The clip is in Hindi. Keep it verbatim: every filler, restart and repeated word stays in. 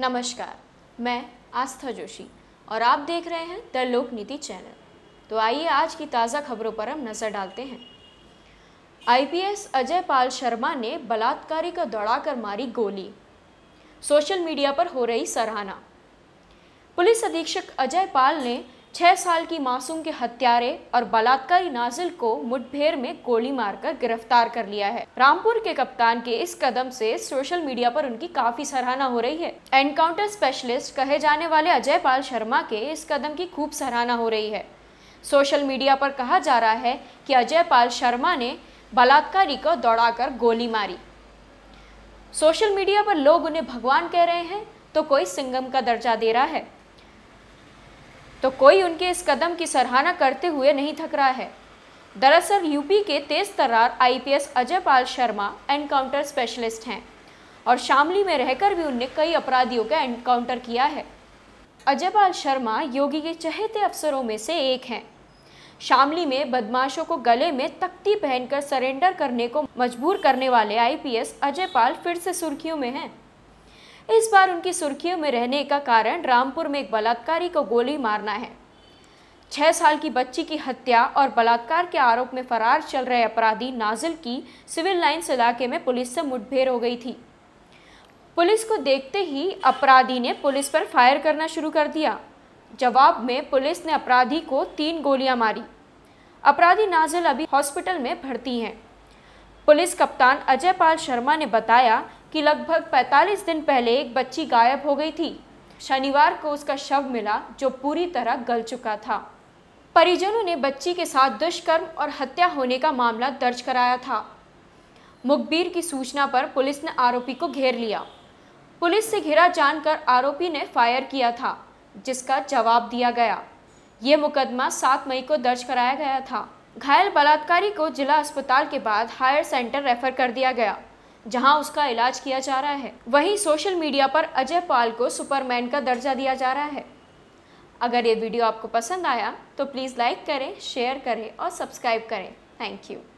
नमस्कार, मैं आस्था जोशी और आप देख रहे हैं द लोक नीति चैनल। तो आइए आज की ताज़ा खबरों पर हम नज़र डालते हैं। आईपीएस अजयपाल शर्मा ने बलात्कारी को दौड़ाकर मारी गोली, सोशल मीडिया पर हो रही सराहना। पुलिस अधीक्षक अजयपाल ने छह साल की मासूम के हत्यारे और बलात्कारी नाजिल को मुठभेड़ में गोली मारकर गिरफ्तार कर लिया है। रामपुर के कप्तान के इस कदम से सोशल मीडिया पर उनकी काफी सराहना हो रही है। एनकाउंटर स्पेशलिस्ट कहे जाने वाले अजयपाल शर्मा के इस कदम की खूब सराहना हो रही है। सोशल मीडिया पर कहा जा रहा है कि अजयपाल शर्मा ने बलात्कारी को दौड़ाकर गोली मारी। सोशल मीडिया पर लोग उन्हें भगवान कह रहे हैं तो कोई सिंघम का दर्जा दे रहा है, तो कोई उनके इस कदम की सराहना करते हुए नहीं थक रहा है। दरअसल यूपी के तेज तर्रार IPS Ajaypal Sharma encounter specialist हैं और शामली में रहकर भी उनने कई अपराधियों का एनकाउंटर किया है। अजयपाल शर्मा योगी के चहेते अफसरों में से एक हैं। शामली में बदमाशों को गले में तख्ती पहनकर सरेंडर करने को मजबूर करने वाले आईपीएस अजयपाल फिर से सुर्खियों में हैं। इस बार उनकी सुर्खियों में रहने का कारण रामपुर में एक बलात्कारी को गोली मारना है। छह साल की बच्ची की हत्या और बलात्कार के आरोप में फरार चल रहे अपराधी नाजिल की सिविल लाइन्स इलाके में पुलिस से मुठभेड़ हो गई थी। पुलिस को देखते ही अपराधी ने पुलिस पर फायर करना शुरू कर दिया। जवाब में पुलिस ने अपराधी को तीन गोलियां मारी। अपराधी नाजिल अभी हॉस्पिटल में भर्ती हैं। पुलिस कप्तान अजयपाल शर्मा ने बताया कि लगभग पैंतालीस दिन पहले एक बच्ची गायब हो गई थी। शनिवार को उसका शव मिला जो पूरी तरह गल चुका था। परिजनों ने बच्ची के साथ दुष्कर्म और हत्या होने का मामला दर्ज कराया था। मुखबिर की सूचना पर पुलिस ने आरोपी को घेर लिया। पुलिस से घिरा जानकर आरोपी ने फायर किया था, जिसका जवाब दिया गया। ये मुकदमा सात मई को दर्ज कराया गया था। घायल बलात्कारी को जिला अस्पताल के बाद हायर सेंटर रेफर कर दिया गया, जहां उसका इलाज किया जा रहा है। वहीं सोशल मीडिया पर अजयपाल को सुपरमैन का दर्जा दिया जा रहा है। अगर ये वीडियो आपको पसंद आया तो प्लीज़ लाइक करें, शेयर करें और सब्सक्राइब करें। Thank you.